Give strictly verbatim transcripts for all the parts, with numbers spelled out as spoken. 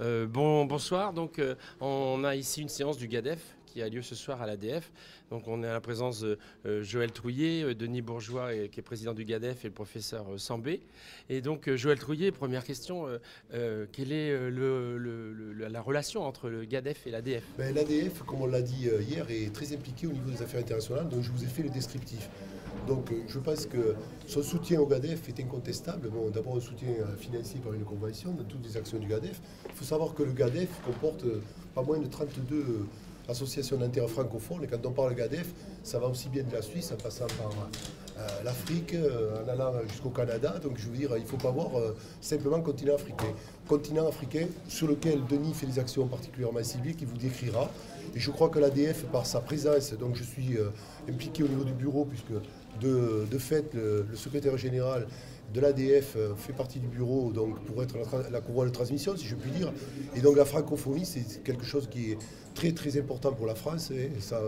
Euh, bon, bonsoir, donc euh, on a ici une séance du GADEF qui a lieu ce soir à l'A D F. Donc on est à la présence de euh, Joël Trouillet, euh, Denis Bourgeois et, qui est président du GADEF et le professeur euh, Sambé. Et donc euh, Joël Trouillet, première question, euh, euh, quelle est euh, le, le, le, la relation entre le GADEF et l'A D F? ben, L'A D F, comme on l'a dit euh, hier, est très impliqué au niveau des affaires internationales, donc je vous ai fait le descriptif. Donc euh, je pense que son soutien au GADEF est incontestable. Bon, d'abord un soutien euh, financier par une convention de toutes les actions du GADEF. Il faut savoir que le GADEF comporte pas moins de trente-deux associations dentaires francophones. Et quand on parle GADEF, ça va aussi bien de la Suisse en passant par euh, l'Afrique, en allant jusqu'au Canada. Donc je veux dire, il ne faut pas voir euh, simplement le continent africain. Continent africain sur lequel Denis fait des actions particulièrement ciblées qu'il vous décrira. Et je crois que l'A D F, par sa présence, donc je suis euh, impliqué au niveau du bureau, puisque de, de fait, le, le secrétaire général de l'A D F fait partie du bureau donc, pour être la, la courroie de transmission, si je puis dire. Et donc la francophonie, c'est quelque chose qui est très très important pour la France. Et, ça,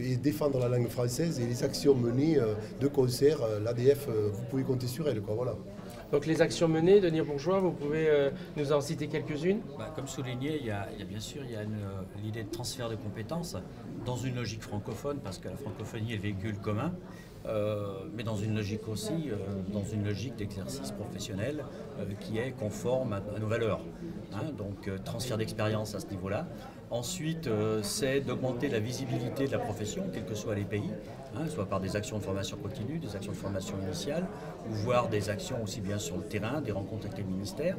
et défendre la langue française et les actions menées de concert, l'A D F, vous pouvez compter sur elle, quoi, voilà. Donc les actions menées, Denis Bourgeois, vous pouvez euh, nous en citer quelques-unes? bah, Comme souligné, il y a, il y a bien sûr l'idée de transfert de compétences dans une logique francophone, parce que la francophonie est le véhicule commun. Euh, mais dans une logique aussi, euh, dans une logique d'exercice professionnel euh, qui est conforme à, à nos valeurs. Hein, donc euh, transfert d'expérience à ce niveau-là. Ensuite, euh, c'est d'augmenter la visibilité de la profession, quels que soient les pays, hein, soit par des actions de formation continue, des actions de formation initiale, ou voire des actions aussi bien sur le terrain, des rencontres avec les ministères.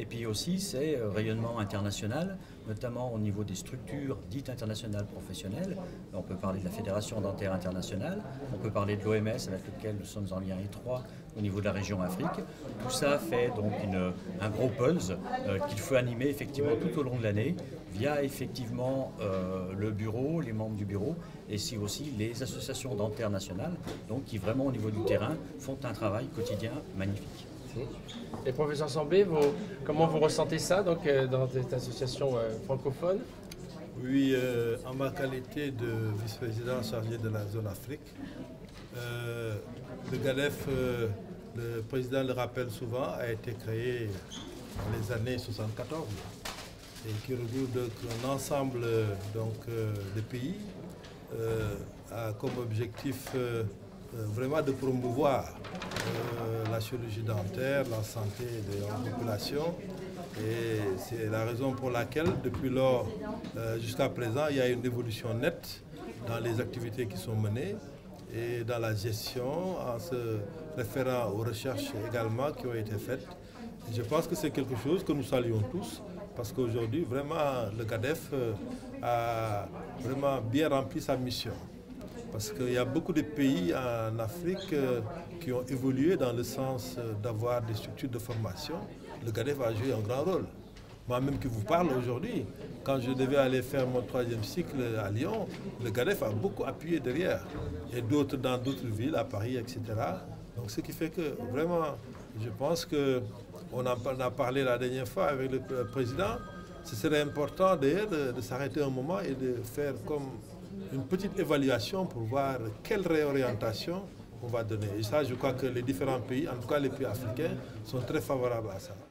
Et puis aussi, c'est euh, rayonnement international, notamment au niveau des structures dites internationales professionnelles. On peut parler de la Fédération dentaire internationale, on peut parler de l'O M S avec lequel nous sommes en lien étroit au niveau de la région Afrique. Tout ça fait donc une, un gros pulse euh, qu'il faut animer effectivement tout au long de l'année via effectivement euh, le bureau, les membres du bureau et si aussi les associations dentaires nationales donc, qui vraiment au niveau du terrain font un travail quotidien magnifique. Et professeur Sambé, vous, comment vous ressentez ça donc, euh, dans cette association euh, francophone? Oui, euh, en ma qualité de vice-président chargé de la zone Afrique, Euh, le GADEF, euh, le président le rappelle souvent, a été créé dans les années soixante-quatorze et qui regroupe donc un ensemble donc, euh, de pays euh, a comme objectif euh, euh, vraiment de promouvoir euh, la chirurgie dentaire, la santé de la population. Et c'est la raison pour laquelle, depuis lors euh, jusqu'à présent, il y a une évolution nette dans les activités qui sont menées. Et dans la gestion, en se référant aux recherches également qui ont été faites. Et je pense que c'est quelque chose que nous saluons tous, parce qu'aujourd'hui, vraiment, le GADEF a vraiment bien rempli sa mission. Parce qu'il y a beaucoup de pays en Afrique qui ont évolué dans le sens d'avoir des structures de formation. Le GADEF a joué un grand rôle. Moi-même qui vous parle aujourd'hui, quand je devais aller faire mon troisième cycle à Lyon, le GADEF a beaucoup appuyé derrière. Et d'autres dans d'autres villes, à Paris, et cetera. Donc ce qui fait que vraiment, je pense qu'on en a parlé la dernière fois avec le président, ce serait important d'ailleurs de, de s'arrêter un moment et de faire comme une petite évaluation pour voir quelle réorientation on va donner. Et ça, je crois que les différents pays, en tout cas les pays africains, sont très favorables à ça.